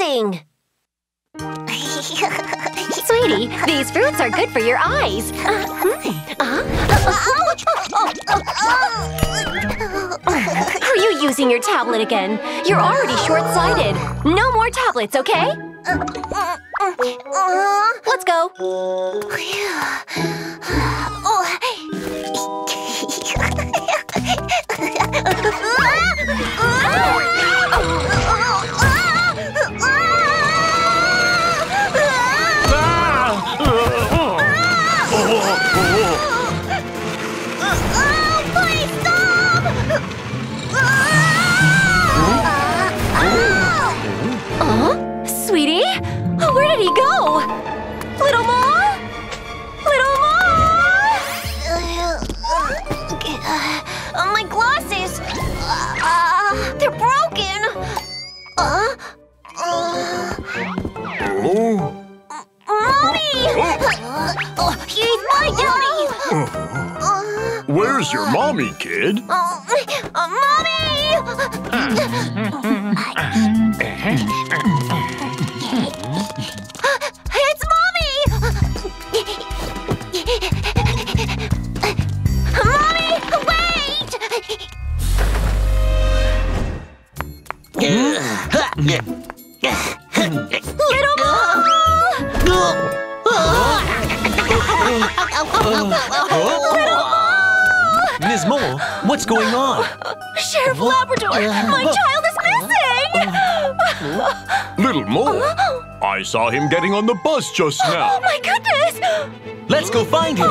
missing! Sweetie, these fruits are good for your eyes. Ouch! Are you using your tablet again? You're already short-sighted. No more tablets, okay? Let's go. Sweetie? Oh, where did he go? Little Mole? Little Mole? My glasses! They're broken! Mommy! He's my daddy! Where's your mommy, kid? Mommy! It's Mommy! Mommy, wait! Little Mole! Little Mole! Ms. Mole, what's going on? Sheriff Labrador, my child is missing! Little Mole? I saw him getting on the bus just now. Oh, my goodness! Let's go find him.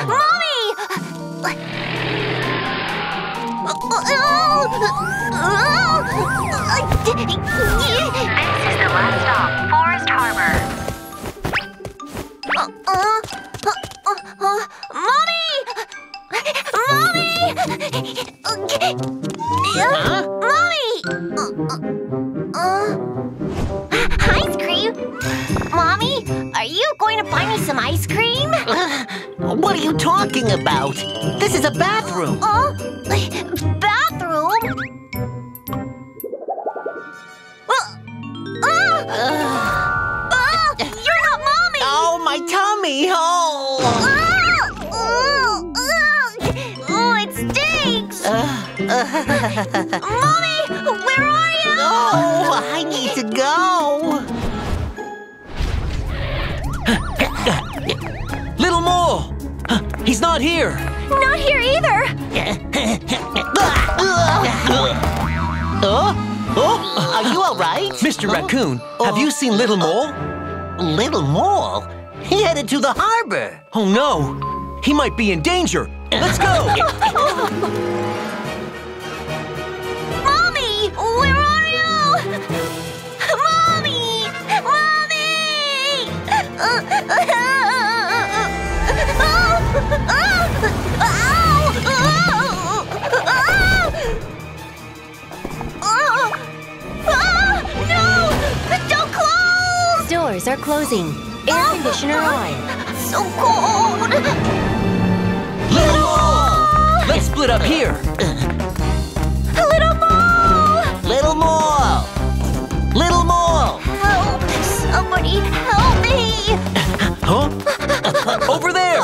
Mommy! This is the last stop, Forest Harbor. Mommy! Mommy! Mommy! Ice cream? Mommy, are you going to buy me some ice cream? What are you talking about? This is a bathroom. Bathroom? You're not Mommy! Oh, my tummy! Mommy, where are you? Oh, I need to go. Little Mole, he's not here. Not here either. Are you all right, Mr. Raccoon? Have you seen Little Mole? Little Mole? He headed to the harbor. Oh no, he might be in danger. Let's go. Where are you? Mommy! Mommy! No! Don't close! Doors are closing. Air conditioner on. So cold! Little Mole! Let's split up here. Little Mole! Little Mole! Little Mole! Help! Somebody help me! Huh? Over there!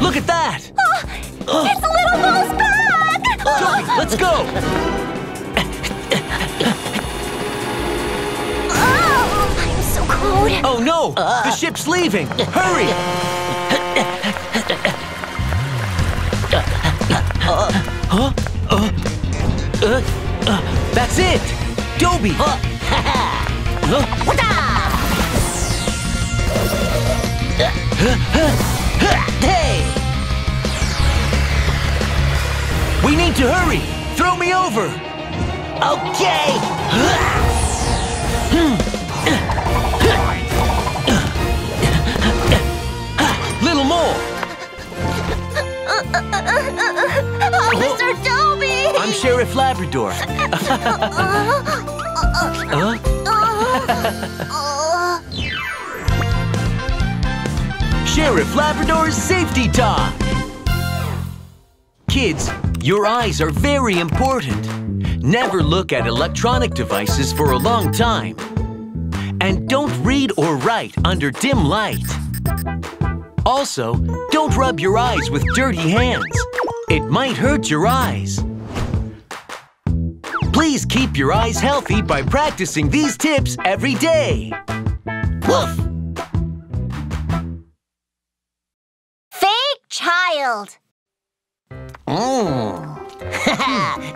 Look at that! It's Little Mole's back! Let's go! I'm so cold! Oh no! The ship's leaving! Hurry! That's it! Dobie! Hey! We need to hurry! Throw me over! Okay! Little Mole! Mr. Dobie! I'm Sheriff Labrador. Sheriff Labrador's Safety Talk. Kids, your eyes are very important. Never look at electronic devices for a long time. And don't read or write under dim light. Also, don't rub your eyes with dirty hands. It might hurt your eyes. Please keep your eyes healthy by practicing these tips every day. Woof! Fake child. Mmm.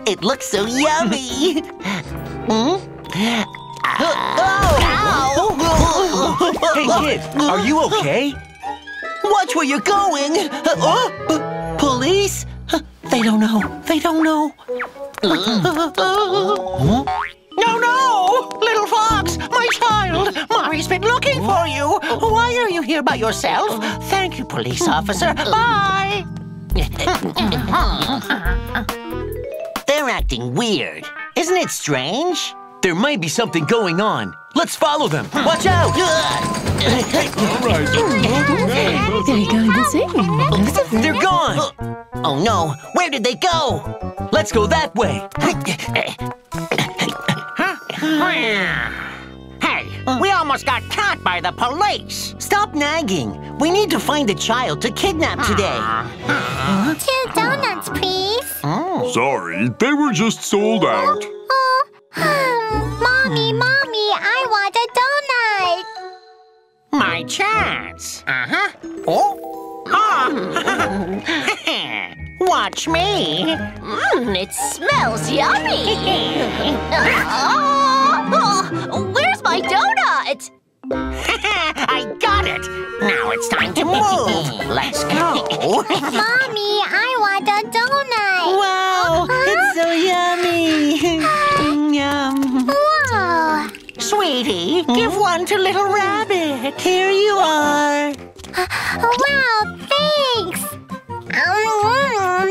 It looks so yummy. Ow. Hey, kid, are you okay? Watch where you're going! Police? They don't know. They don't know. No! Little Fox, my child! Mari's been looking for you! Why are you here by yourself? Thank you, police officer. Bye! They're acting weird. Isn't it strange? There might be something going on. Let's follow them. Watch out! All right. They're going the same. They're gone. Oh no! Where did they go? Let's go that way. Hey, we almost got caught by the police. Stop nagging. We need to find a child to kidnap today. 2 donuts, please. Oh. Sorry, they were just sold out. Mommy, I want a donut. My chance. Watch me. It smells yummy. Where's my donut? I got it. Now it's time to move. Let's go. Mommy, I want a donut. Wow, it's so yummy. Yum. Sweetie, give one to Little Rabbit. Here you are. Wow, thanks.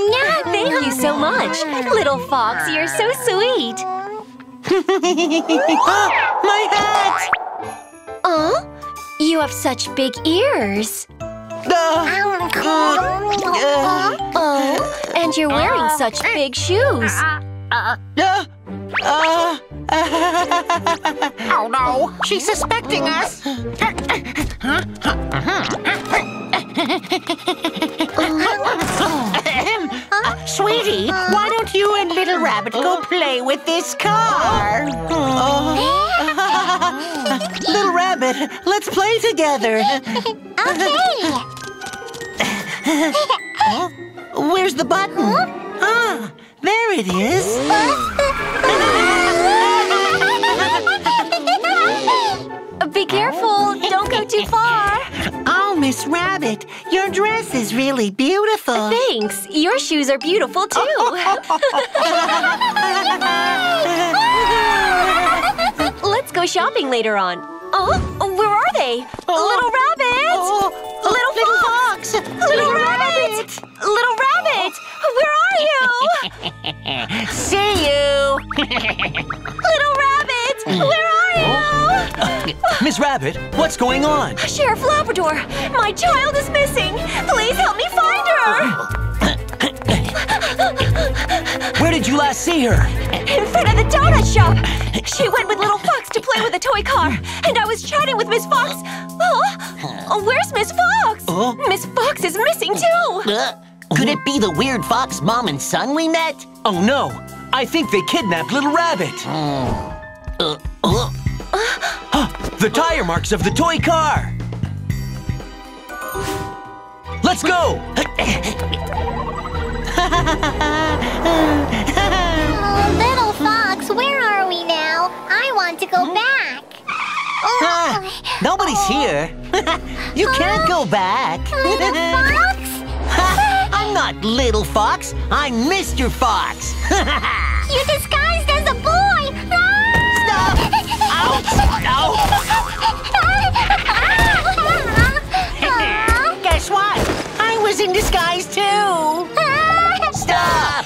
Yeah, thank you so much. Little Fox, you're so sweet. My hat! You have such big ears. And you're wearing such big shoes. Oh no, she's suspecting us. Sweetie, why don't you and Little Rabbit go play with this car? Little Rabbit, let's play together. Okay. Where's the button? Ah, there it is. Be careful, don't go too far. Oh, Miss Rabbit, your dress is really beautiful. Thanks, your shoes are beautiful too. Let's go shopping later on. Where are they? Little Rabbit! Little Fox! Little Rabbit! Little Rabbit! Where are you? See you! Little Rabbit! Where are you? Miss Rabbit, what's going on? Sheriff Labrador, my child is missing! Please help me find her! Where did you last see her? In front of the donut shop! She went with Little Fox to play with a toy car, and I was chatting with Miss Fox. Where's Miss Fox? Miss Fox is missing too! Could it be the weird fox mom and son we met? Oh no, I think they kidnapped Little Rabbit. The tire marks of the toy car! Let's go! Little Fox, where are we now? I want to go back. Nobody's here. You can't go back. Little Fox? I'm not Little Fox. I'm Mr. Fox. You're disguised as a boy. Stop! Ouch! Ow. Guess what? I was in disguise too. Stop!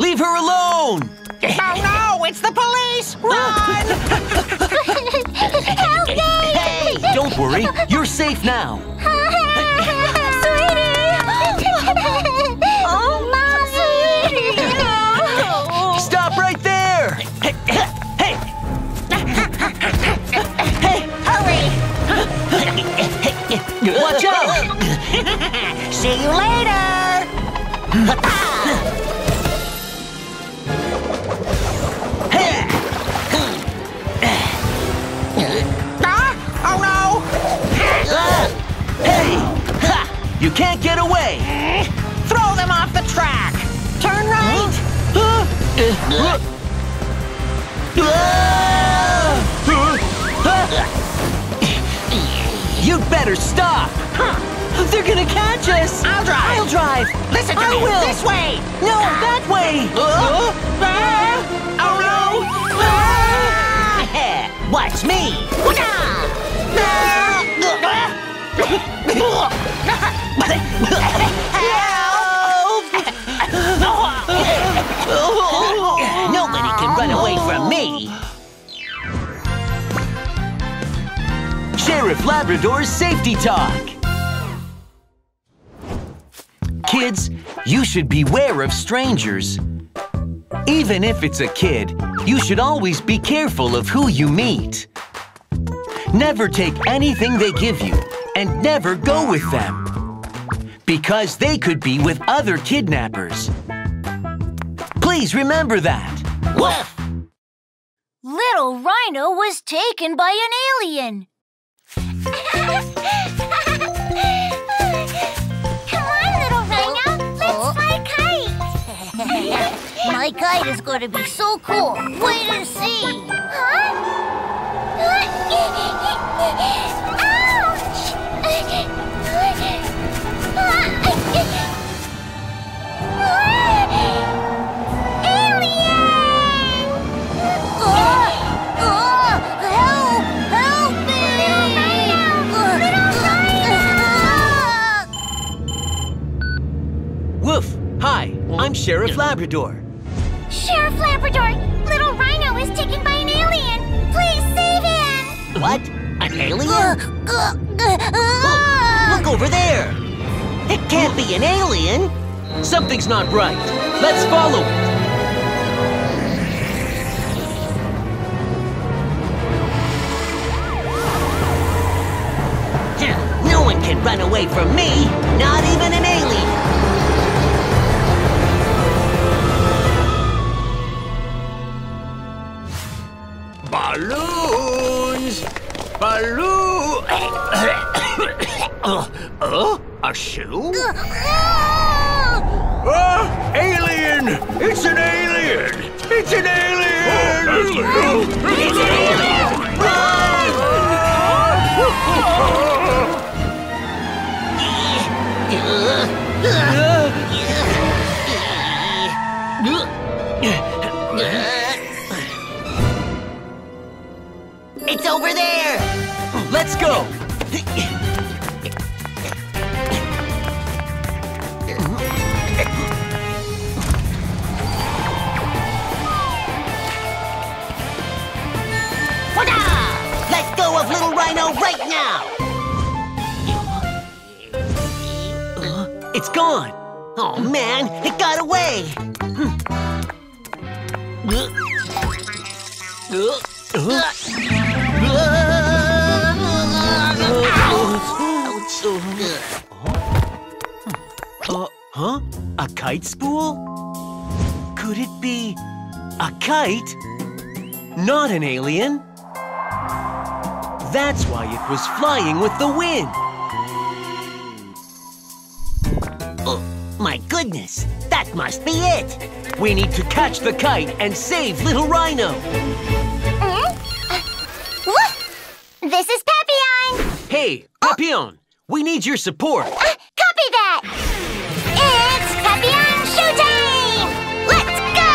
Leave her alone! Oh no! It's the police! Run! Help me! Hey! Don't worry. You're safe now. See you later! Oh no! Hey! You can't get away! Throw them off the track! Turn right! You'd better stop! They're gonna catch us! I'll drive! Listen to me! This way! No, that way! Oh no! Watch me! Help! Nobody can run away from me! Sheriff Labrador's Safety Talk. Kids, you should beware of strangers. Even if it's a kid, you should always be careful of who you meet. Never take anything they give you and never go with them, because they could be with other kidnappers. Please remember that. Wolf! Little Rhino was taken by an alien. My kite is going to be so cool. Wait and see. Ouch! Alien! Help! Help me! Little Rhino! Woof! Hi, I'm Sheriff Labrador. Sheriff Labrador, Little Rhino is taken by an alien. Please save him. What? An alien? Look over there. It can't be an alien. Something's not right. Let's follow it. No one can run away from me. Not even an alien. Balloons! Balloon! A shoe? Alien! It's an alien! It's an alien! It's an alien! It's over there! Let's go! Let go of Little Rhino right now! It's gone! Oh man, it got away! Huh? A kite spool? Could it be a kite? Not an alien. That's why it was flying with the wind. Oh, my goodness, that must be it. We need to catch the kite and save Little Rhino. This is Papillon! Hey, Papillon! We need your support! Copy that! It's Papillon showtime! Let's go!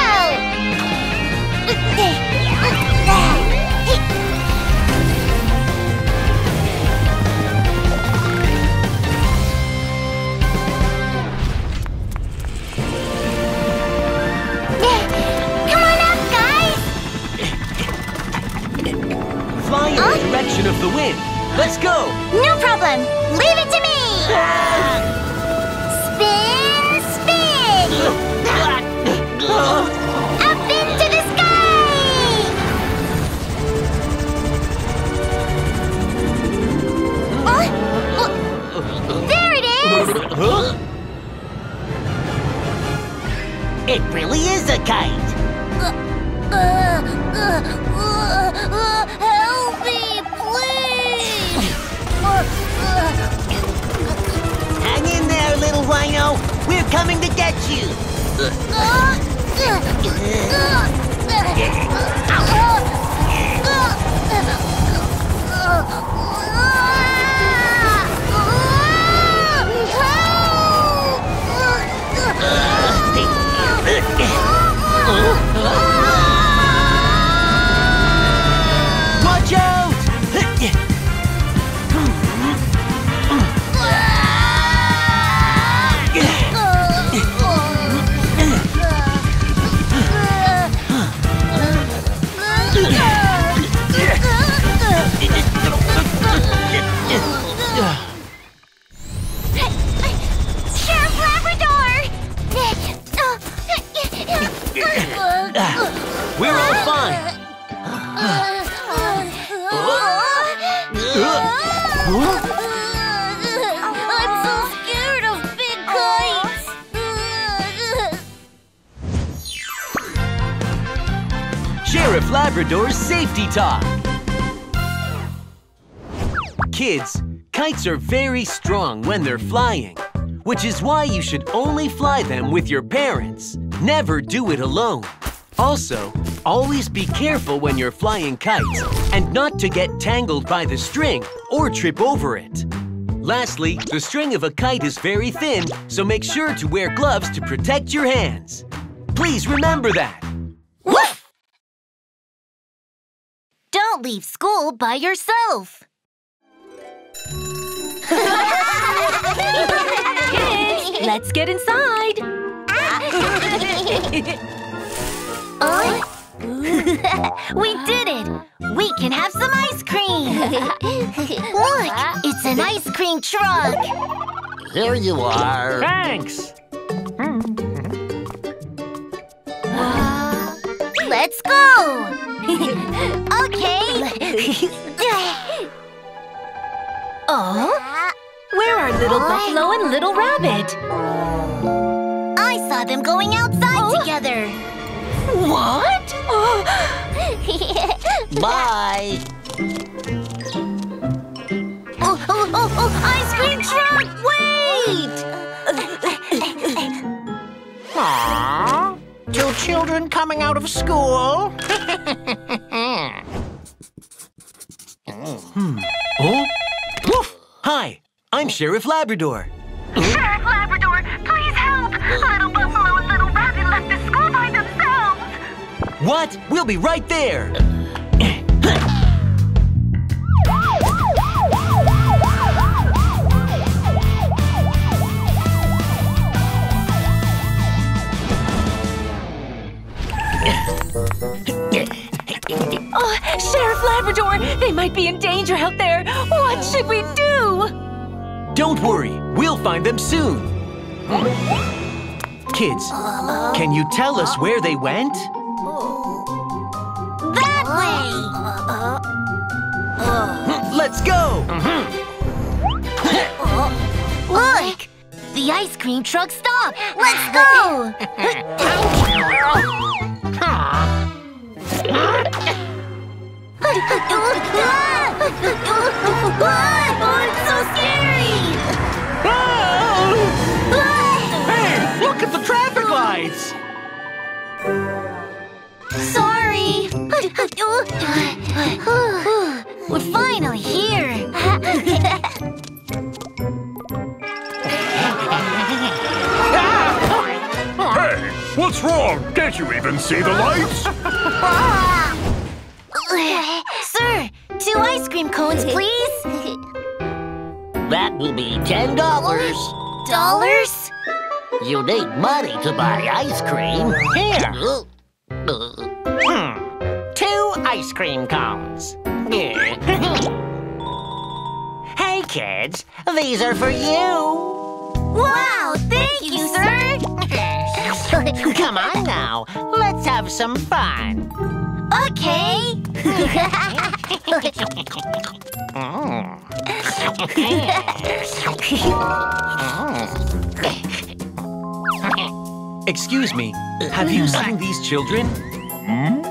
Come on up, guys! Fly in the direction of the wind. Let's go! No problem! Leave it to me! Spin, spin! Up into the sky! There! Huh? It really is a kite! Help me, please! Hang in there, little rhino! We're coming to get you! Watch out! Sheriff Labrador! We're all fine. I'm so scared of big kites. Sheriff Labrador's Safety Talk. Kids, kites are very strong when they're flying, which is why you should only fly them with your parents. Never do it alone. Also, always be careful when you're flying kites and not to get tangled by the string or trip over it. Lastly, the string of a kite is very thin, so make sure to wear gloves to protect your hands. Please remember that. Woof! Don't leave school by yourself. Kids, let's get inside. We did it! We can have some ice cream! Look! It's an ice cream truck! Here you are! Thanks! Let's go! Okay! Oh? Where are Little Buffalo and Little Rabbit? I saw them going outside together! What? Bye. Ice cream truck, wait! Aww. Two children coming out of school. Oh? Woof. Hi, I'm Sheriff Labrador. Sheriff Labrador, please help! Little Buffalo and Little Rabbit left the school by themselves. What? We'll be right there! Oh, Sheriff Labrador! They might be in danger out there! What should we do? Don't worry, we'll find them soon! Kids, can you tell us where they went? That way! Let's go! Look! The ice cream truck stopped! Let's go! Oh, it's so scary! Hey, look at the traffic lights! Sorry! We're finally here! Hey! What's wrong? Can't you even see the lights? Sir, 2 ice cream cones, please! That will be $10. Dollars? You need money to buy ice cream. Here! Hmm. 2 ice cream cones. Hey, kids. These are for you. Wow, thank you, sir. Come on now. Let's have some fun. Okay. Excuse me, have you seen these children? Hmm?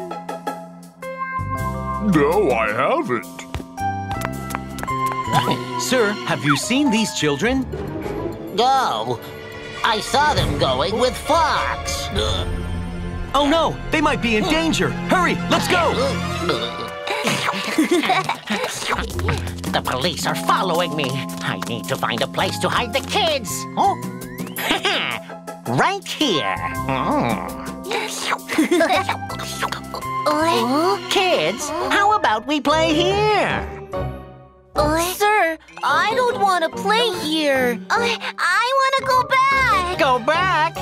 No, I haven't. Sir, have you seen these children? No, I saw them going with Fox. Oh no, they might be in danger. Hurry, let's go! The police are following me. I need to find a place to hide the kids. Oh. Right here. Kids, how about we play here? Sir, I don't want to play here. I want to go back. Go back?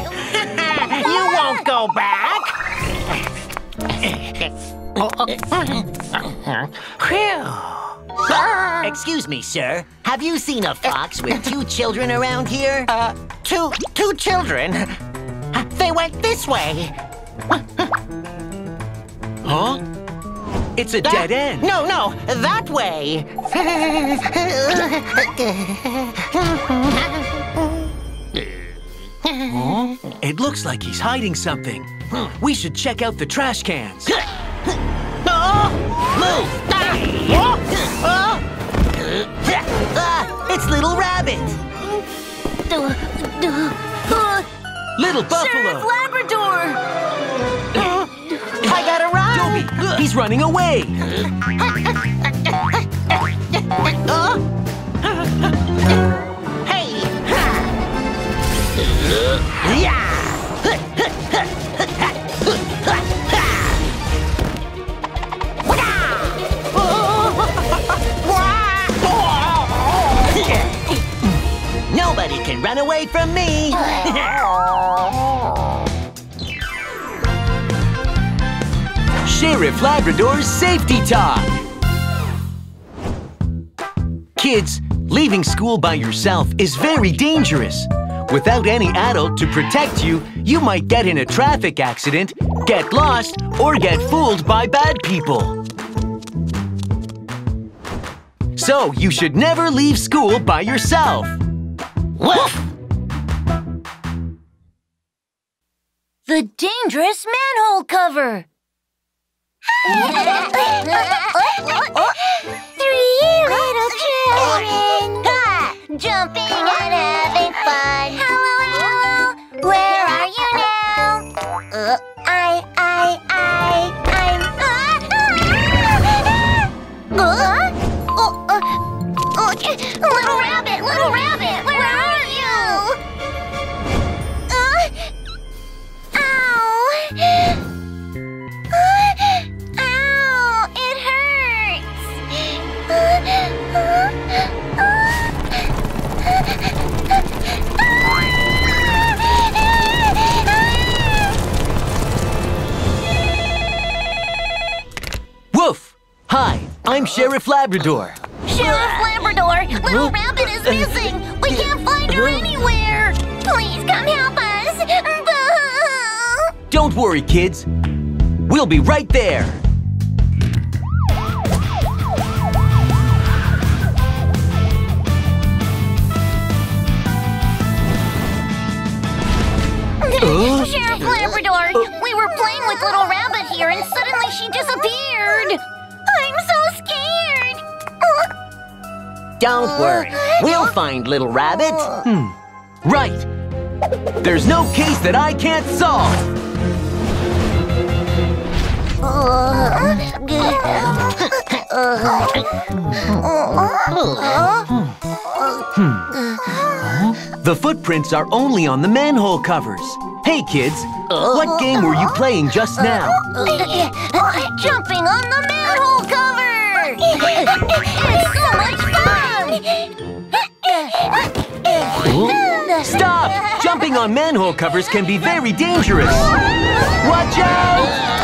You won't go back. Excuse me, sir. Have you seen a fox with two children around here? Two children? They went this way. Huh? It's a dead end. No, that way. It looks like he's hiding something. We should check out the trash cans. Move! It's Little Rabbit. Little Buffalo. Sheriff Labrador. I gotta run! Dobie, he's running away! Hey! Nobody can run away from me! Sheriff Labrador's Safety Talk. Kids, leaving school by yourself is very dangerous. Without any adult to protect you, you might get in a traffic accident, get lost, or get fooled by bad people. So you should never leave school by yourself. Woof! The dangerous manhole cover. 3 little children jumping and having fun. Hello, where are you now? Little Rabbit, where are you? Woof! Hi, I'm Sheriff Labrador. Sheriff Labrador, Little Rabbit is missing. We can't find her anywhere. Please come help us. Don't worry, kids. We'll be right there. Sheriff Labrador, we were playing with Little Rabbit here and suddenly she disappeared. I'm so scared. Don't worry, we'll find Little Rabbit. Right, there's no case that I can't solve. The footprints are only on the manhole covers. Hey kids, what game were you playing just now? Jumping on the manhole cover! It's so much fun! Stop! Jumping on manhole covers can be very dangerous. Watch out!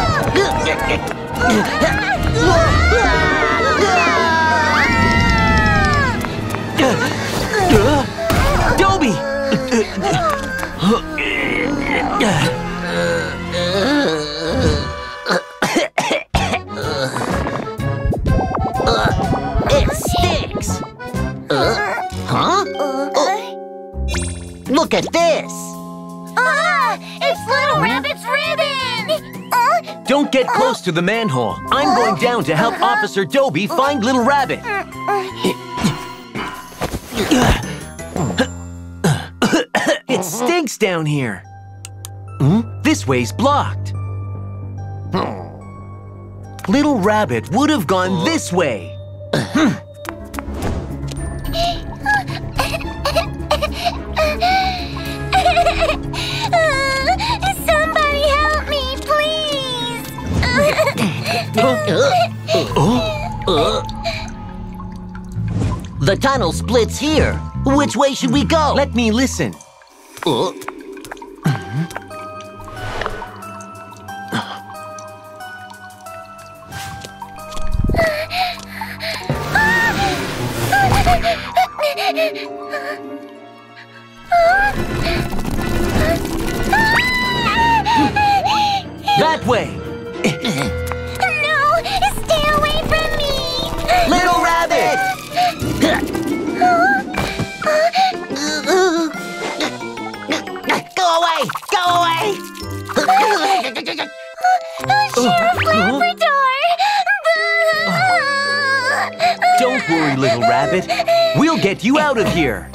Dobie! It stinks! Look at this! It's Little Rabbit's ribbon! Don't get close to the manhole. I'm going down to help Officer Dobie find Little Rabbit. It stinks down here. This way's blocked. Little Rabbit would have gone this way. Somebody help me, please. The tunnel splits here. Which way should we go? Let me listen. That way! No! Stay away from me! Little Rabbit! Go away! Go away! Sheriff Labrador! Don't worry, Little Rabbit. We'll get you out of here.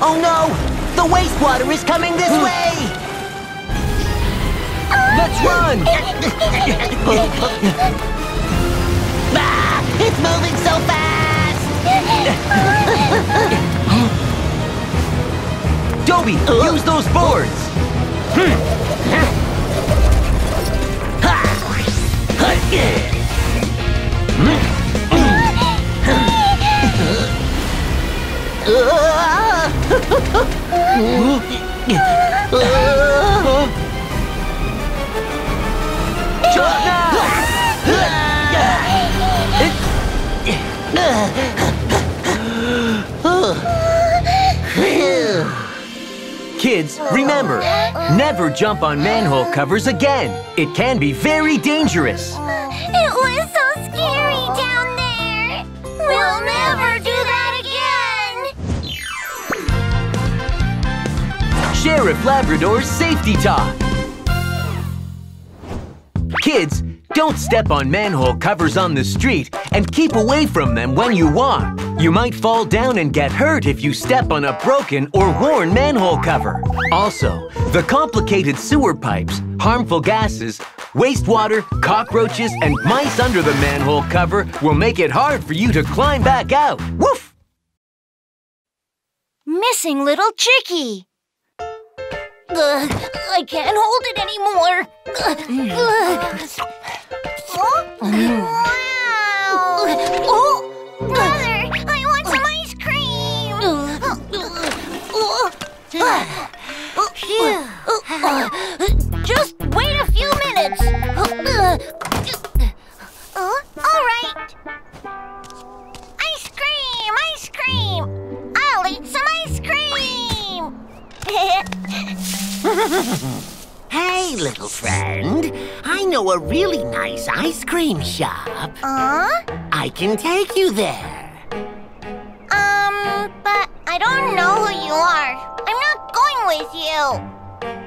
Oh no! The wastewater is coming this way! Let's run! It's moving so fast! Dobie, use those boards! Kids, remember, never jump on manhole covers again. It can be very dangerous. It was so scary down there. We'll never do that again. Sheriff Labrador's Safety Talk. Kids, don't step on manhole covers on the street and keep away from them when you walk. You might fall down and get hurt if you step on a broken or worn manhole cover. Also, the complicated sewer pipes, harmful gases, wastewater, cockroaches, and mice under the manhole cover will make it hard for you to climb back out. Woof! Missing Little Chicky. I can't hold it anymore. Mother, I want some ice cream. Just wait a few minutes. All right. Ice cream, ice cream. I'll eat some ice cream. Hey, little friend. I know a really nice ice cream shop. I can take you there. But I don't know who you are. I'm not going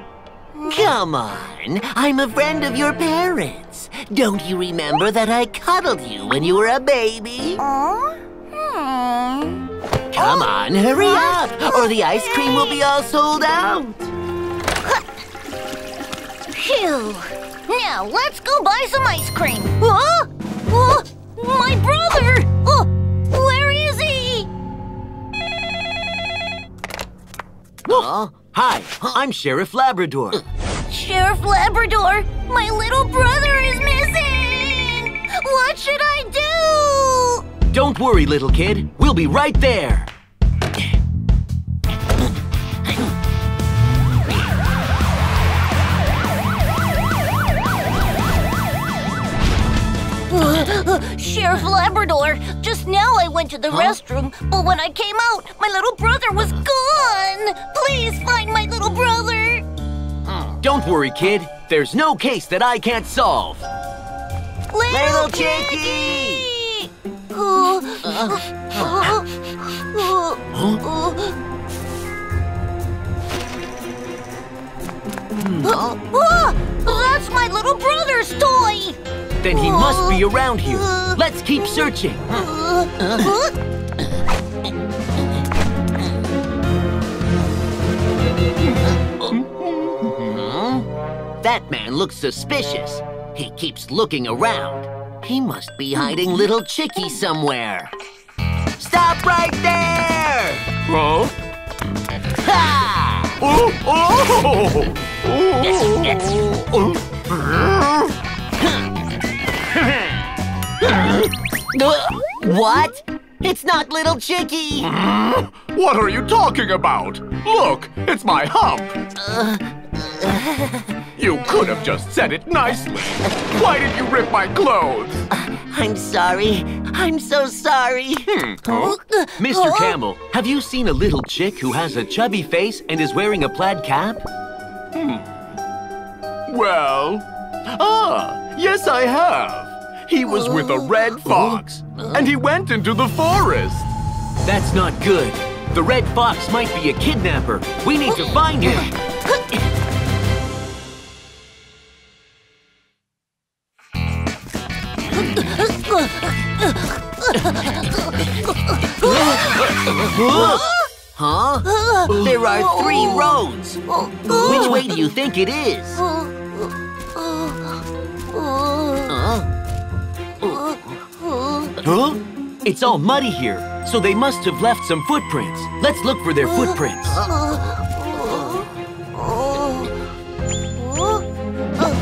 with you. Come on. I'm a friend of your parents. Don't you remember that I cuddled you when you were a baby? Come on, hurry up, or the ice cream will be all sold out. Phew! Now, let's go buy some ice cream. Huh? Oh, my brother! Oh, where is he? Hi, I'm Sheriff Labrador. Sheriff Labrador, my little brother is missing! What should I do? Don't worry, little kid. We'll be right there. Sheriff Labrador, just now I went to the restroom, but when I came out, my little brother was gone! Please find my little brother! Don't worry, kid. There's no case that I can't solve. Little Chicky! That's my little brother's toy! Then he must be around here. Let's keep searching. That man looks suspicious. He keeps looking around. He must be hiding Little Chicky somewhere. Stop right there! Huh? Ha! Oh! Oh! What? It's not Little Chicky! What are you talking about? Look, it's my hump! You could have just said it nicely. Why did you rip my clothes? I'm sorry. I'm so sorry. Mr. Camel, have you seen a little chick who has a chubby face and is wearing a plaid cap? Well, yes I have. He was with a red fox, and he went into the forest. That's not good. The red fox might be a kidnapper. We need to find him. Huh? There are 3 roads. Which way do you think it is? Huh? It's all muddy here, so they must have left some footprints. Let's look for their footprints.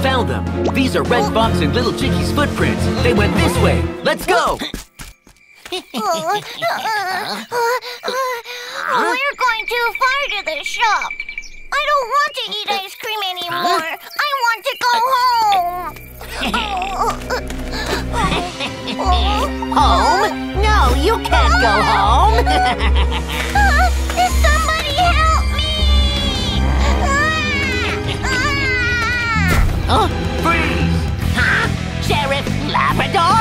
Found them. These are Red Fox and Little Chicky's footprints. They went this way. Let's go. We're going too far to the shop. I don't want to eat ice cream anymore. I want to go home. Home? No, you can't go home. Somebody help me! Freeze! Huh? Sheriff Labrador?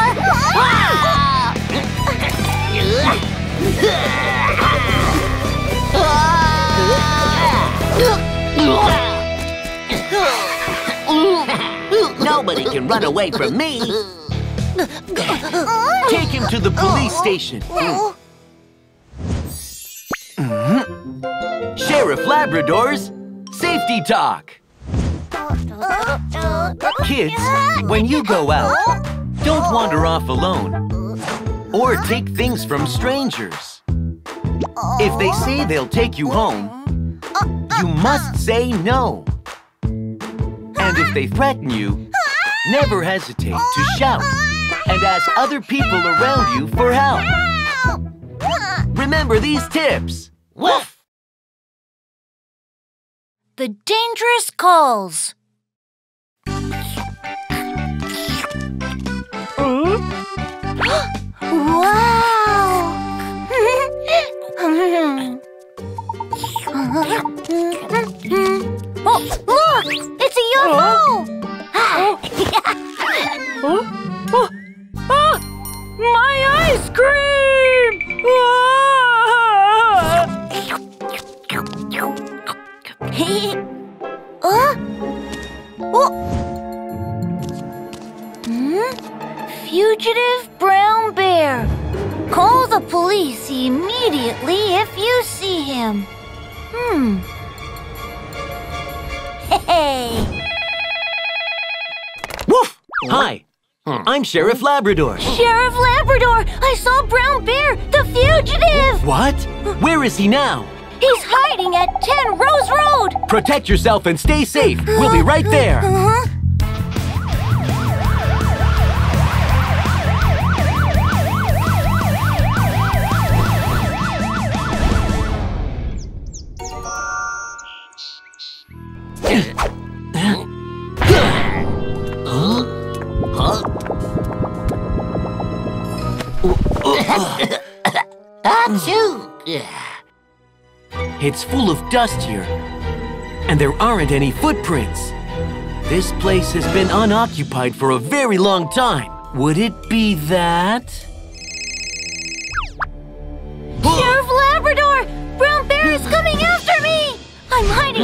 Nobody can run away from me. Take him to the police station. Sheriff Labrador's Safety Talk. Kids, when you go out, don't wander off alone or take things from strangers. If they say they'll take you home, you must say no. And if they threaten you, never hesitate to shout and ask other people around you for help. Remember these tips. Woof! The Dangerous Calls. Wow! Oh, look! It's a UFO! My ice cream! Fugitive Brown Bear. Call the police immediately if you see him. Hey! Woof! Hi, I'm Sheriff Labrador. Sheriff Labrador! I saw Brown Bear, the fugitive! What? Where is he now? He's hiding at 10 Rose Road! Protect yourself and stay safe. We'll be right there. It's full of dust here, and there aren't any footprints. This place has been unoccupied for a very long time. Would it be that?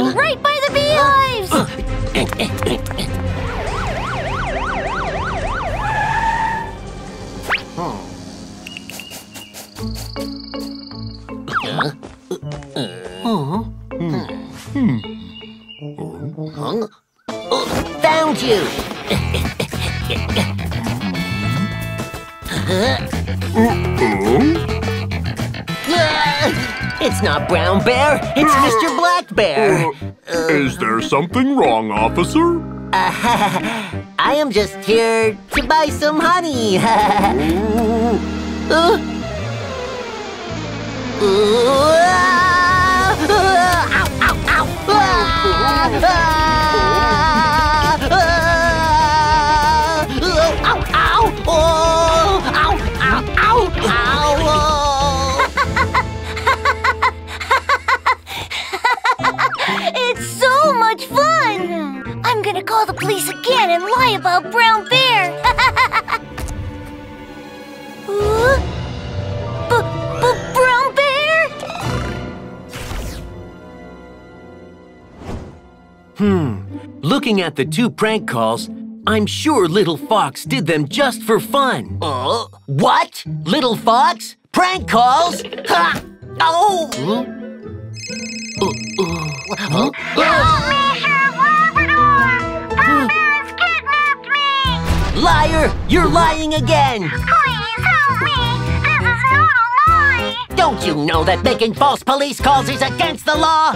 Right by the beehives! Found you! It's not Brown Bear, it's Mr. Black Bear. Is there something wrong, officer? I am just here to buy some honey. It's so much fun! I'm gonna call the police again and lie about Brown Bear. Brown Bear? Looking at the two prank calls, I'm sure Little Fox did them just for fun. What? Little Fox? Prank calls? Ha! Oh! Help me, Sheriff Labrador! Brown Bear has kidnapped me! Liar! You're lying again! Please help me! This is not a lie! Don't you know that making false police calls is against the law?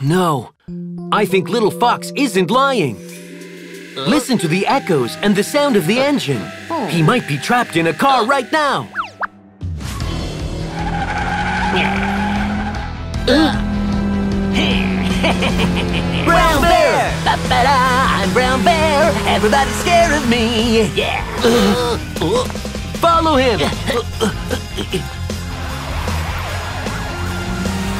No, I think Little Fox isn't lying. Listen to the echoes and the sound of the engine. He might be trapped in a car right now. Brown Bear! Ba-ba-da, I'm Brown Bear, everybody's scared of me, yeah! Follow him!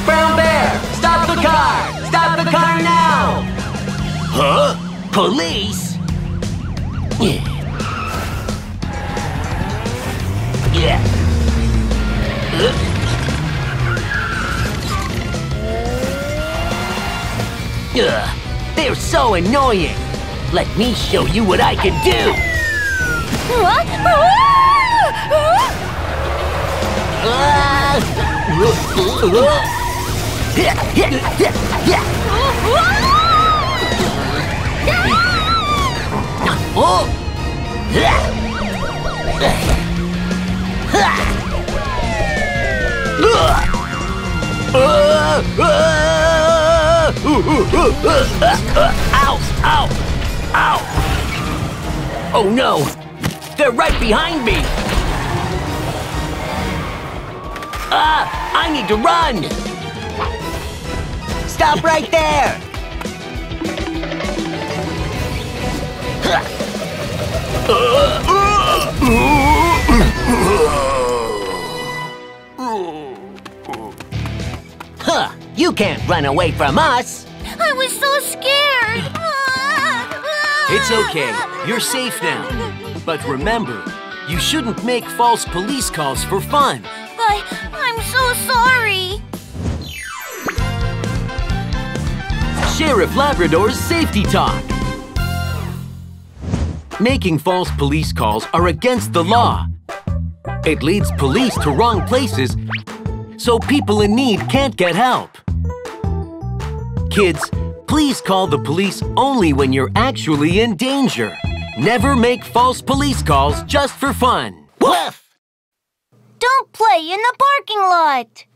Brown Bear, stop the car! Stop the car now! Huh? Police? They're so annoying. Let me show you what I can do. What? Ow! Ow! Ow! Oh no! They're right behind me! I need to run! Stop right there! Huh! You can't run away from us! I was so scared! It's okay. You're safe now. But remember, you shouldn't make false police calls for fun. I'm so sorry. Sheriff Labrador's Safety Talk. Making false police calls are against the law. It leads police to wrong places, so people in need can't get help. Kids, please call the police only when you're actually in danger. Never make false police calls just for fun. Woof! Don't play in the parking lot.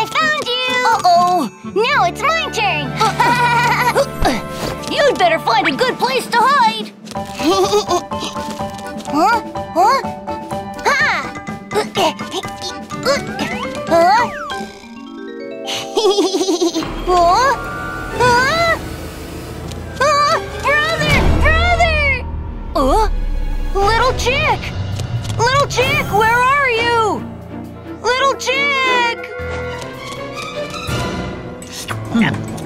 I found you! Uh-oh! Now it's my turn! You'd better find a good place to hide! Huh? Huh? Ha! Huh? Huh? Huh? Huh? Brother! Brother! Little Chick! Little Chick, where are you? Little Chick!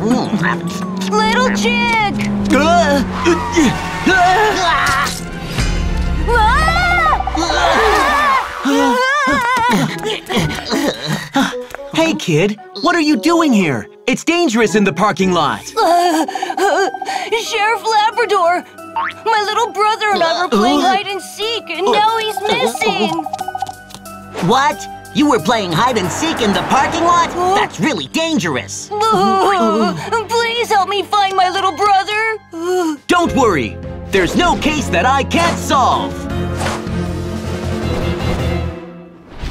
Little Chick! Hey, kid, what are you doing here? It's dangerous in the parking lot. Sheriff Labrador, my little brother and I were playing hide and seek, and now he's missing. What? You were playing hide and seek in the parking lot? That's really dangerous. Please help me find my little brother. Don't worry. There's no case that I can't solve.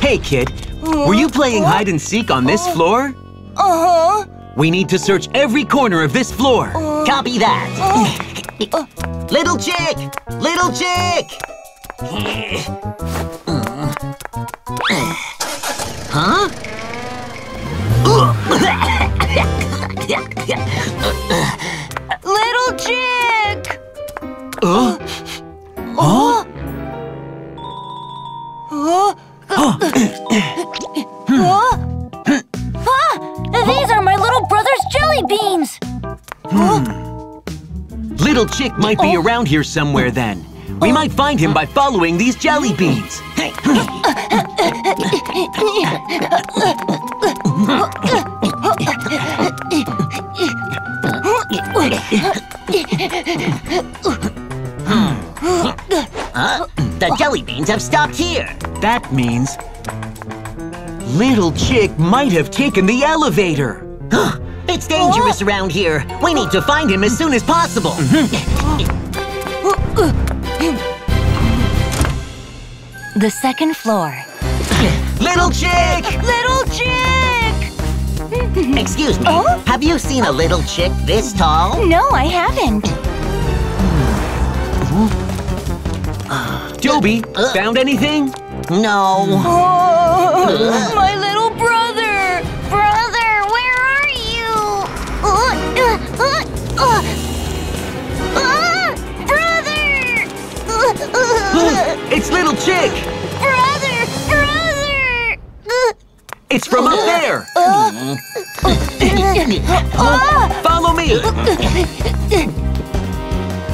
Hey, kid. Were you playing hide and seek on this floor? Uh-huh. We need to search every corner of this floor. Copy that. Little Chick! Little Chick! Huh? Little Chick! Huh? These are my little brother's jelly beans! Little Chick might be around here somewhere then. We might find him by following these jelly beans. The jelly beans have stopped here. That means Little Chick might have taken the elevator. It's dangerous around here. We need to find him as soon as possible. The second floor. Little Chick! Little Chick! Excuse me, have you seen a little chick this tall? No, I haven't. Dobie, found anything? No. My little brother! Brother, where are you? Brother! It's Little Chick! Brother! Brother! It's from up there! Follow me!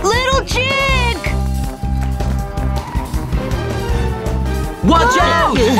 Little Chick! Watch out! Help!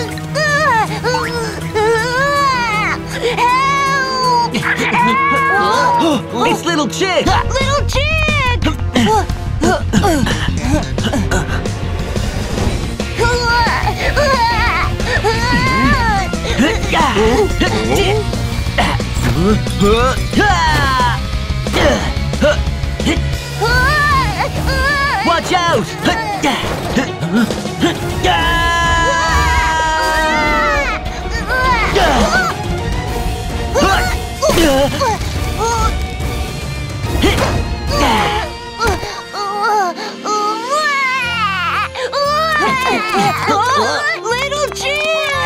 Little Chick! Little Chick! Watch out! Little Chick!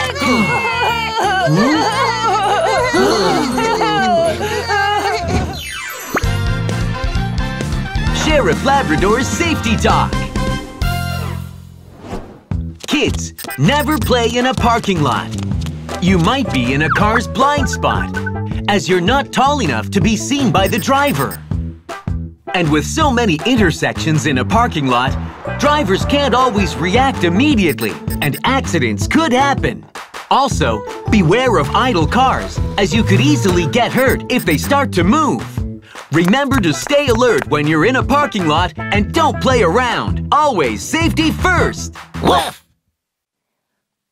Sheriff Labrador's Safety Talk. Kids, never play in a parking lot. You might be in a car's blind spot, as you're not tall enough to be seen by the driver. And with so many intersections in a parking lot, drivers can't always react immediately, and accidents could happen. Also, beware of idle cars, as you could easily get hurt if they start to move. Remember to stay alert when you're in a parking lot and don't play around. Always safety first. Woof!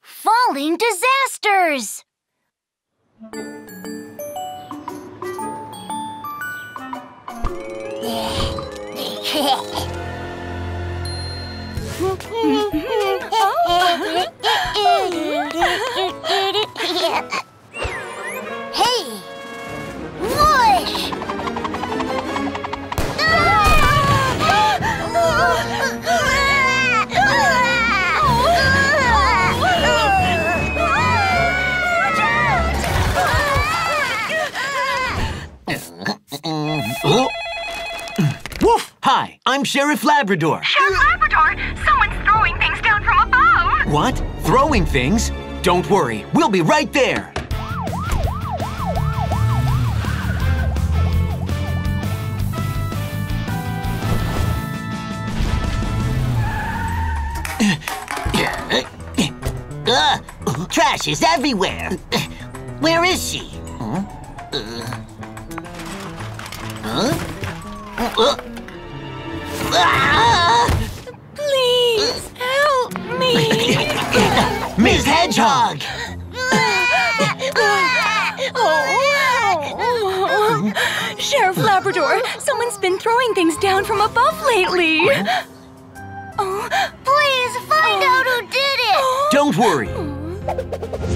Falling disasters! Hey! Whoosh! Ah! Sheriff Labrador. Sheriff Labrador? Someone's throwing things down from above. What? Throwing things? Don't worry, we'll be right there. Trash is everywhere. Where is she? Huh? Please help me, Miss Hedgehog. Sheriff Labrador, someone's been throwing things down from above lately. Oh, please find out who did it. Don't worry.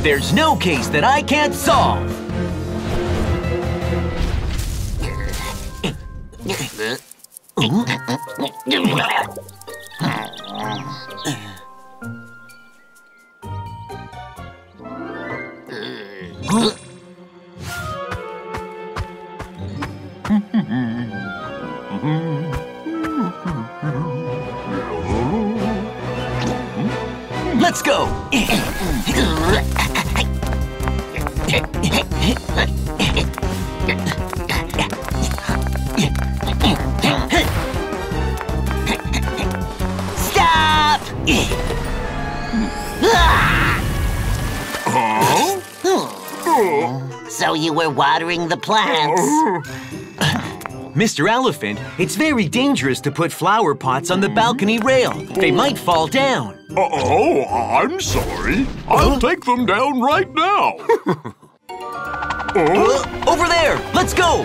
There's no case that I can't solve. Let's go. Stop! So you were watering the plants. Mr. Elephant, it's very dangerous to put flower pots on the balcony rail. They might fall down. Oh, I'm sorry. I'll take them down right now. Over there! Let's go!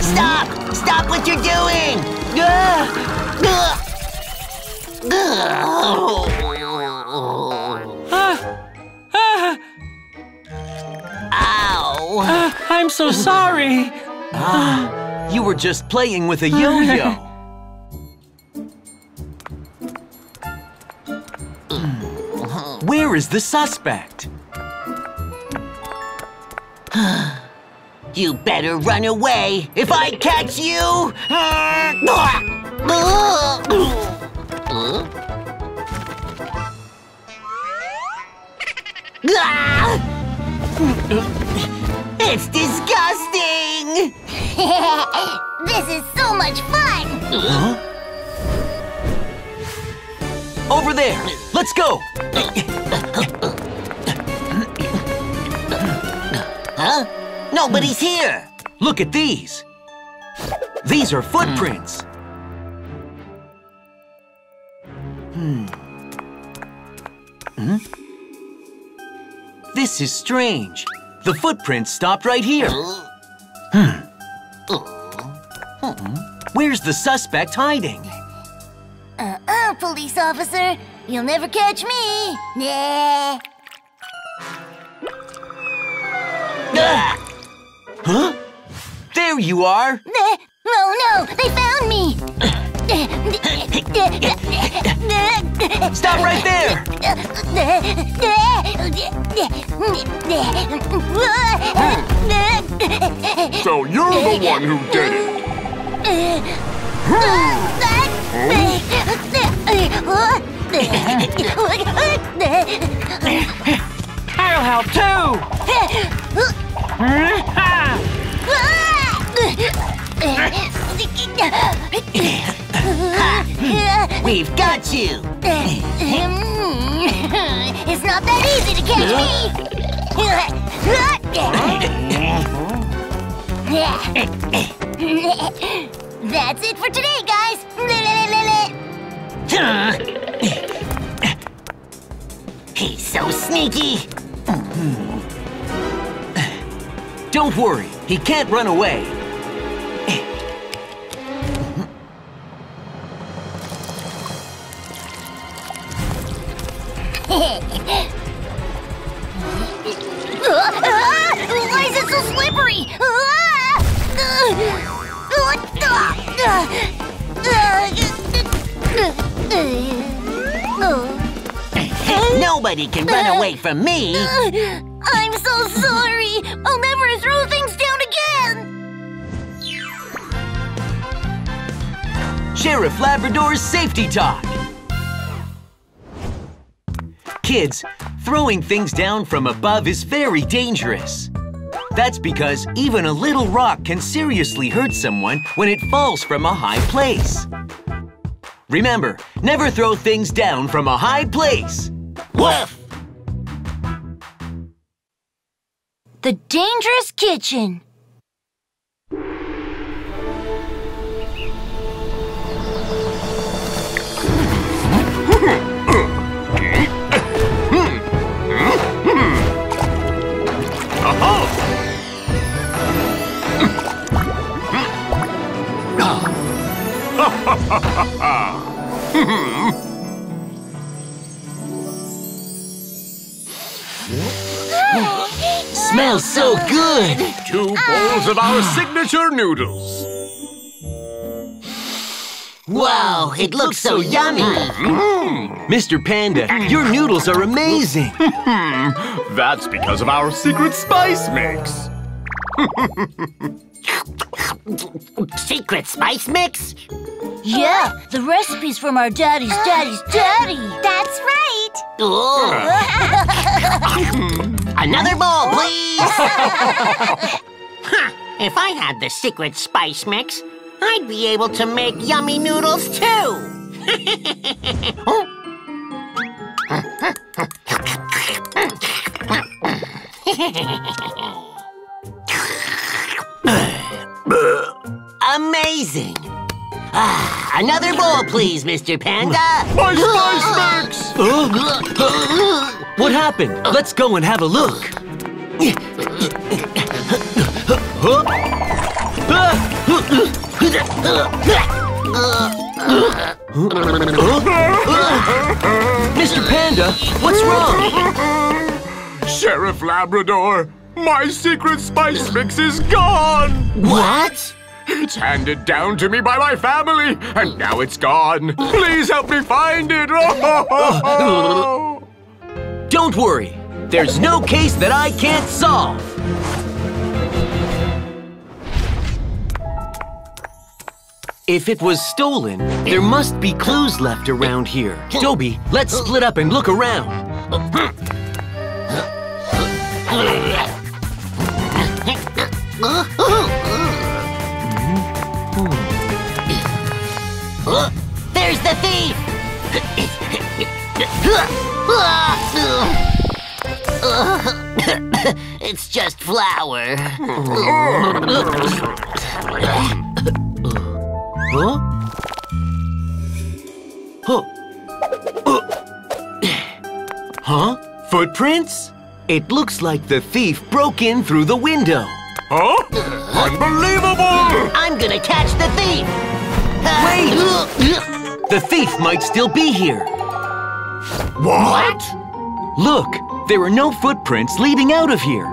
Stop! Stop what you're doing! Ow! I'm so sorry. You were just playing with a yo-yo. Where is the suspect? You better run away. If I catch you... It's disgusting! This is so much fun! Over there! Let's go! Huh? Nobody's here! Look at these! These are footprints! This is strange. The footprints stopped right here. Where's the suspect hiding? Police officer. You'll never catch me. Nah. Huh? There you are. Oh, no. They found me. Stop right there! So you're the one who did it! I'll help too! We've got you! It's not that easy to catch me! That's it for today, guys! He's so sneaky! Don't worry, he can't run away! Why is it so slippery? Nobody can run away from me. I'm so sorry! I'll never throw things down again! Sheriff Labrador's Safety Talk. Kids, throwing things down from above is very dangerous. That's because even a little rock can seriously hurt someone when it falls from a high place. Remember, never throw things down from a high place. Woof! The Dangerous Kitchen. Smells so good! 2 bowls of our signature noodles. Wow, it looks so yummy! Mr. Panda, your noodles are amazing! That's because of our secret spice mix! Secret spice mix? Yeah, the recipe's from our daddy's daddy. That's right. Oh. Another bowl, please. If I had the secret spice mix, I'd be able to make yummy noodles too. Amazing. Another bowl, please, Mr. Panda. My spice mix! What happened? Let's go and have a look. Mr. Panda, what's wrong? Sheriff Labrador, my secret spice mix is gone! What? It's handed down to me by my family, and now it's gone. Please help me find it. Don't worry. There's no case that I can't solve. If it was stolen, there must be clues left around here. Dobie, let's split up and look around. There's the thief! It's just flour. Huh? Huh? Footprints? It looks like the thief broke in through the window. Huh? Unbelievable! I'm gonna catch the thief! Wait! The thief might still be here. What? Look, there are no footprints leading out of here.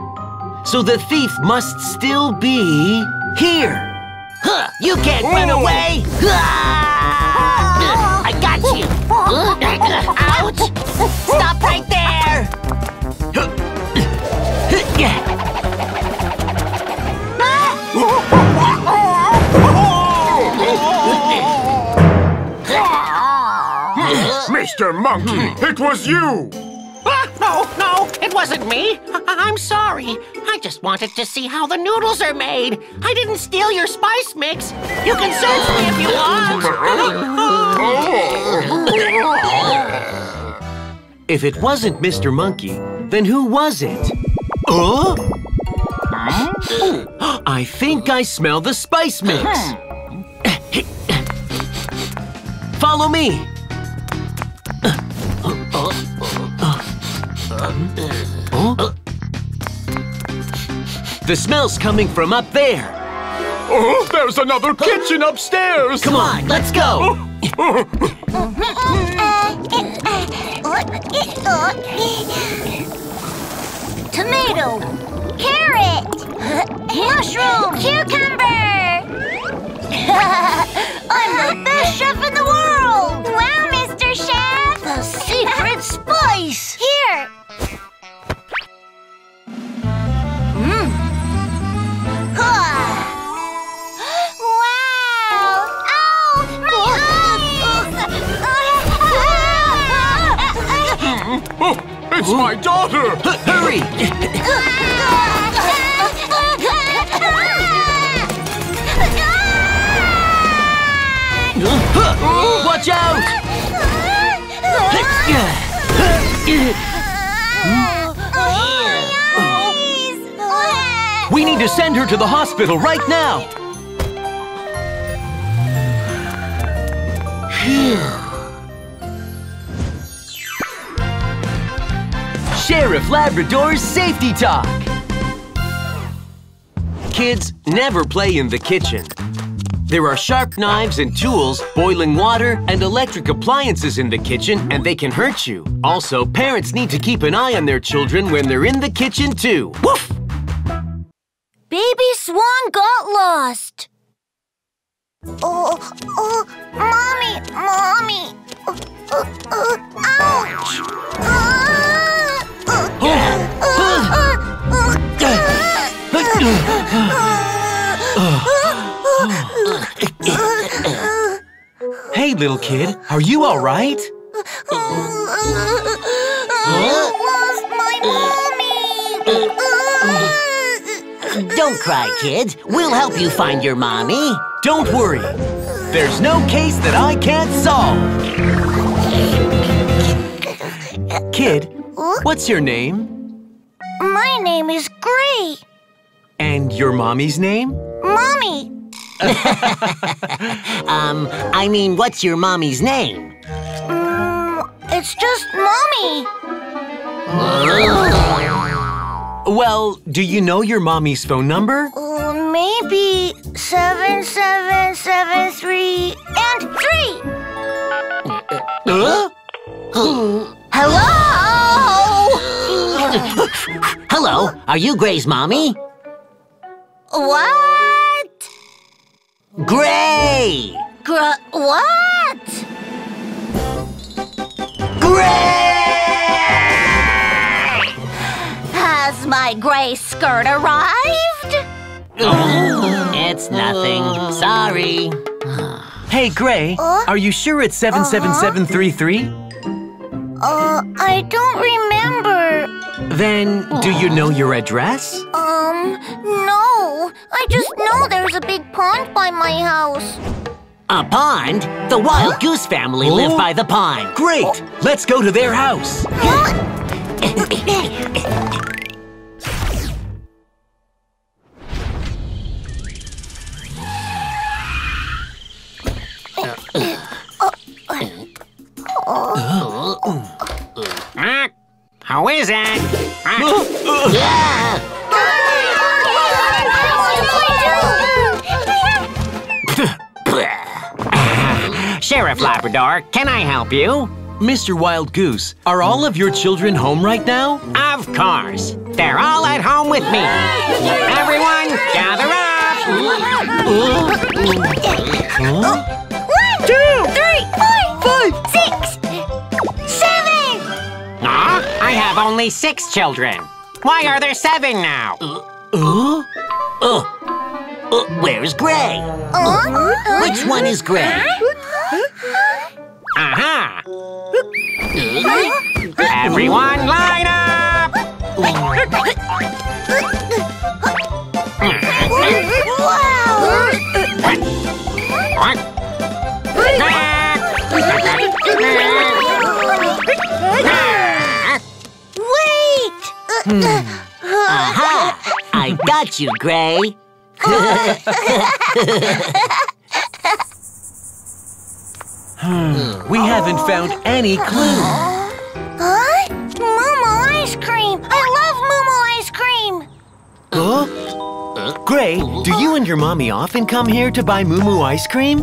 So the thief must still be here. Huh, you can't run away! I got you! Ouch! Stop right there! Mr. Monkey, it was you! No, it wasn't me. I'm sorry. I just wanted to see how the noodles are made. I didn't steal your spice mix. You can search me if you want. If it wasn't Mr. Monkey, then who was it? Huh? I think I smell the spice mix. Follow me. The smell's coming from up there. Oh, there's another kitchen upstairs. Come on, let's go. Tomato, carrot, mushroom, cucumber. I'm the best chef in the world. Wow, Mr. Chef. The secret spice. Here. It's my daughter! Hurry! Watch out! We need to send her to the hospital right now! Sheriff Labrador's Safety Talk. Kids, never play in the kitchen. There are sharp knives and tools, boiling water, and electric appliances in the kitchen, and they can hurt you. Also, parents need to keep an eye on their children when they're in the kitchen, too. Woof! Baby Swan got lost. Oh, Mommy! Ouch! Hey, little kid, are you all right? I lost my mommy! Don't cry, kid. We'll help you find your mommy. Don't worry. There's no case that I can't solve. Kid, what's your name? My name is Gray. And your mommy's name? Mommy. I mean, what's your mommy's name? It's just Mommy. Well, do you know your mommy's phone number? Maybe 7, 7, 7, 3, and 3. Hello? Hello, are you Gray's mommy? What? Gray! What? Gray! Has my gray skirt arrived? It's nothing. Sorry. Hey, Gray, are you sure it's 77733? I don't remember. Then, do you know your address? No. I just know there's a big pond by my house. A pond? The Wild Goose family live by the pond. Great! Let's go to their house. How is it? Sheriff Labrador, can I help you? Mr. Wild Goose, are all of your children home right now? Of course. They're all at home with me. Everyone, gather up. 1, 2, 3, 4, 5, 6, 7! Aw, I have only 6 children. Why are there 7 now? Where's Gray? Which one is Gray? Aha! Everyone line up! Wait! Aha! I got you, Gray. We haven't found any clue. Huh? Mumu ice cream! I love Mumu ice cream! Gray, do you and your mommy often come here to buy Mumu ice cream?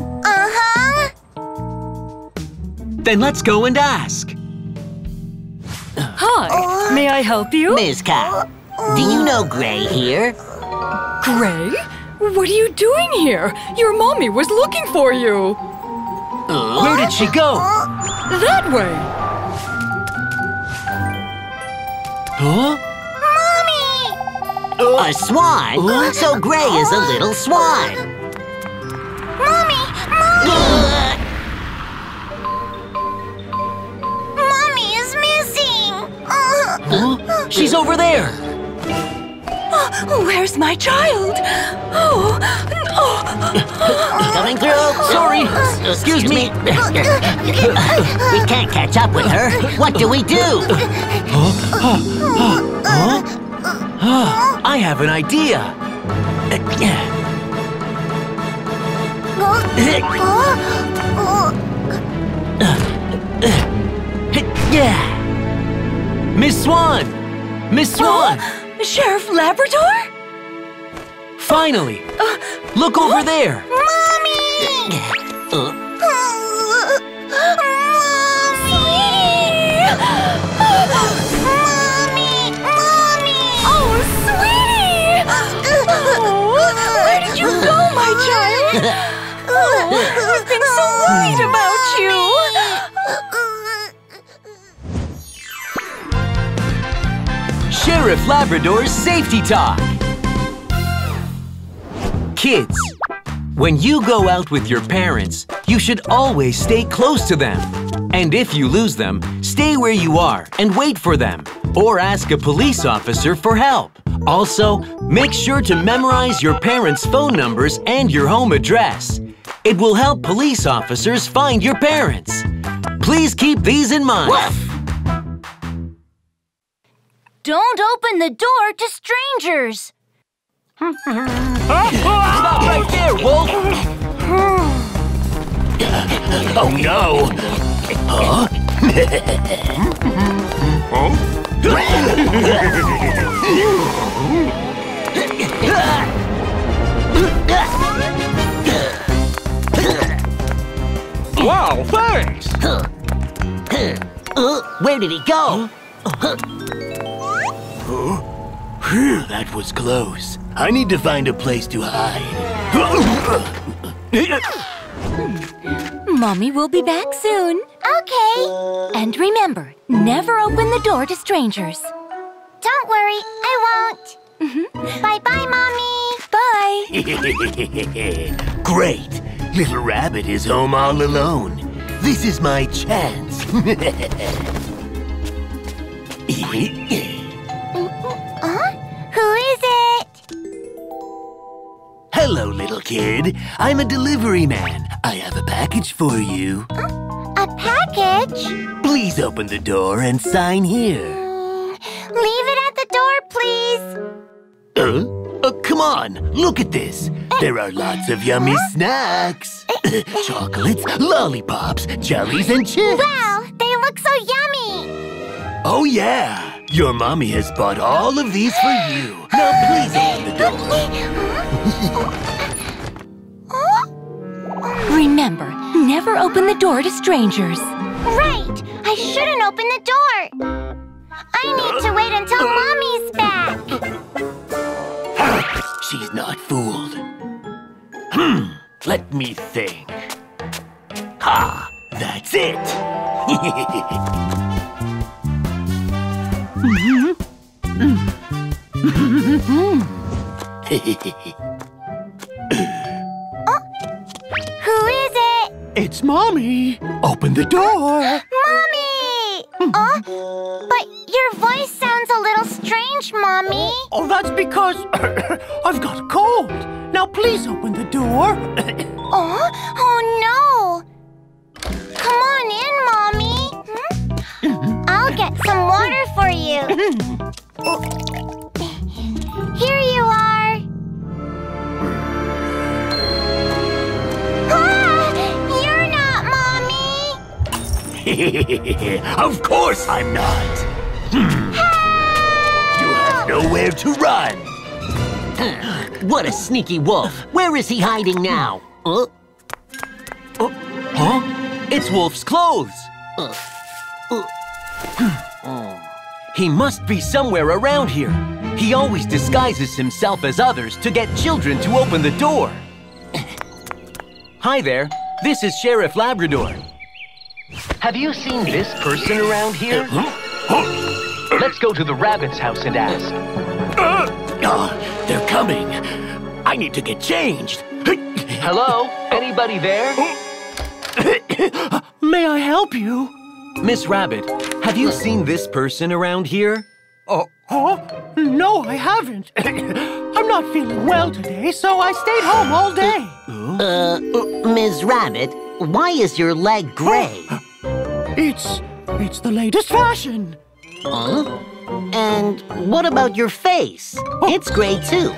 Then let's go and ask. Hi, may I help you? Ms. Cow, do you know Gray here? Gray? What are you doing here? Your mommy was looking for you. Where did she go? That way. Mommy! A swan? So Gray is a little swan. Mommy! Mommy is missing. She's over there. Oh, where's my child? Oh, no. Coming through. Sorry. Excuse me. We can't catch up with her. What do we do? I have an idea. Yeah. Miss Swan! Miss Swan! Sheriff Labrador? Finally! Look over there! Mommy! Mommy! Mommy! Oh, sweetie! Where did you go, my child? I've been so worried about you! Sheriff Labrador's Safety Talk. Kids, when you go out with your parents, you should always stay close to them. And if you lose them, stay where you are and wait for them, or ask a police officer for help. Also, make sure to memorize your parents' phone numbers and your home address. It will help police officers find your parents. Please keep these in mind. Woof! Don't open the door to strangers! Stop right there, Wolf! Oh no! Huh? Wow, thanks! Where did he go? Whew, that was close. I need to find a place to hide. Mommy will be back soon. Okay. And remember, never open the door to strangers. Don't worry, I won't. Bye-bye, Mommy. Bye. Great. Little Rabbit is home all alone. This is my chance. Who is it? Hello, little kid. I'm a delivery man. I have a package for you. A package? Please open the door and sign here. Leave it at the door, please. Come on, look at this. There are lots of yummy snacks. Chocolates, lollipops, jellies, and chips. Wow, they look so yummy. Oh, yeah. Your mommy has bought all of these for you. Now, please open the door. Remember, never open the door to strangers. Right. I shouldn't open the door. I need to wait until Mommy's back. She's not fooled. Let me think. Ha! That's it. Who is it? It's Mommy. Open the door. Mommy! But your voice sounds a little strange, Mommy. Oh, that's because I've got a cold. Now please open the door. Oh, no. Come on in, Mommy. I'll get some water for you. Here you are. Ah, you're not, Mommy. Of course I'm not. Help! You have nowhere to run. What a sneaky wolf. Where is he hiding now? It's Wolf's clothes. He must be somewhere around here. He always disguises himself as others to get children to open the door. Hi there, this is Sheriff Labrador. Have you seen this person around here? Let's go to the rabbit's house and ask. They're coming. I need to get changed. Hello? Anybody there? May I help you? Miss Rabbit, have you seen this person around here? Huh? No, I haven't. I'm not feeling well today, so I stayed home all day. Ms. Rabbit, why is your leg gray? It's the latest fashion. Huh? And what about your face? It's gray, too.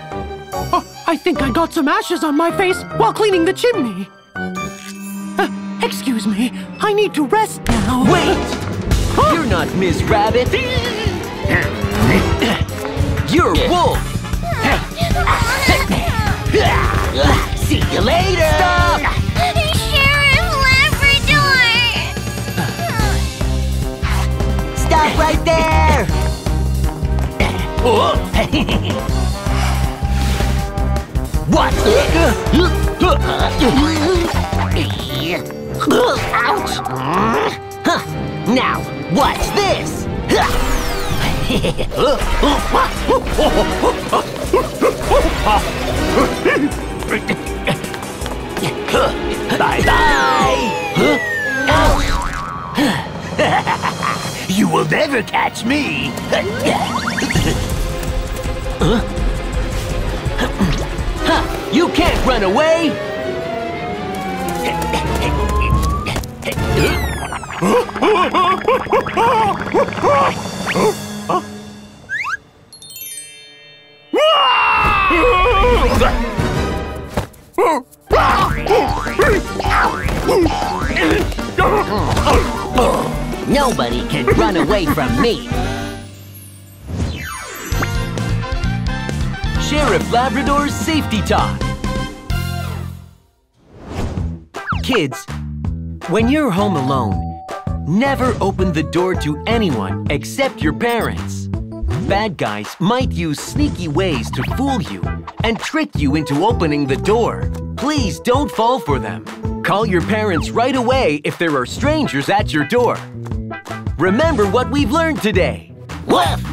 I think I got some ashes on my face while cleaning the chimney. Excuse me, I need to rest now. Wait! You're not Ms. Rabbit. You're Wolf! See you later! Stop! Sheriff Labrador! Stop right there! What? Ouch! Now, watch this! Bye-bye! Huh? You will never catch me! You can't run away! Nobody can run away from me. Sheriff Labrador's Safety Talk. Kids, when you're home alone, never open the door to anyone except your parents. Bad guys might use sneaky ways to fool you and trick you into opening the door. Please don't fall for them. Call your parents right away if there are strangers at your door. Remember what we've learned today. Woof!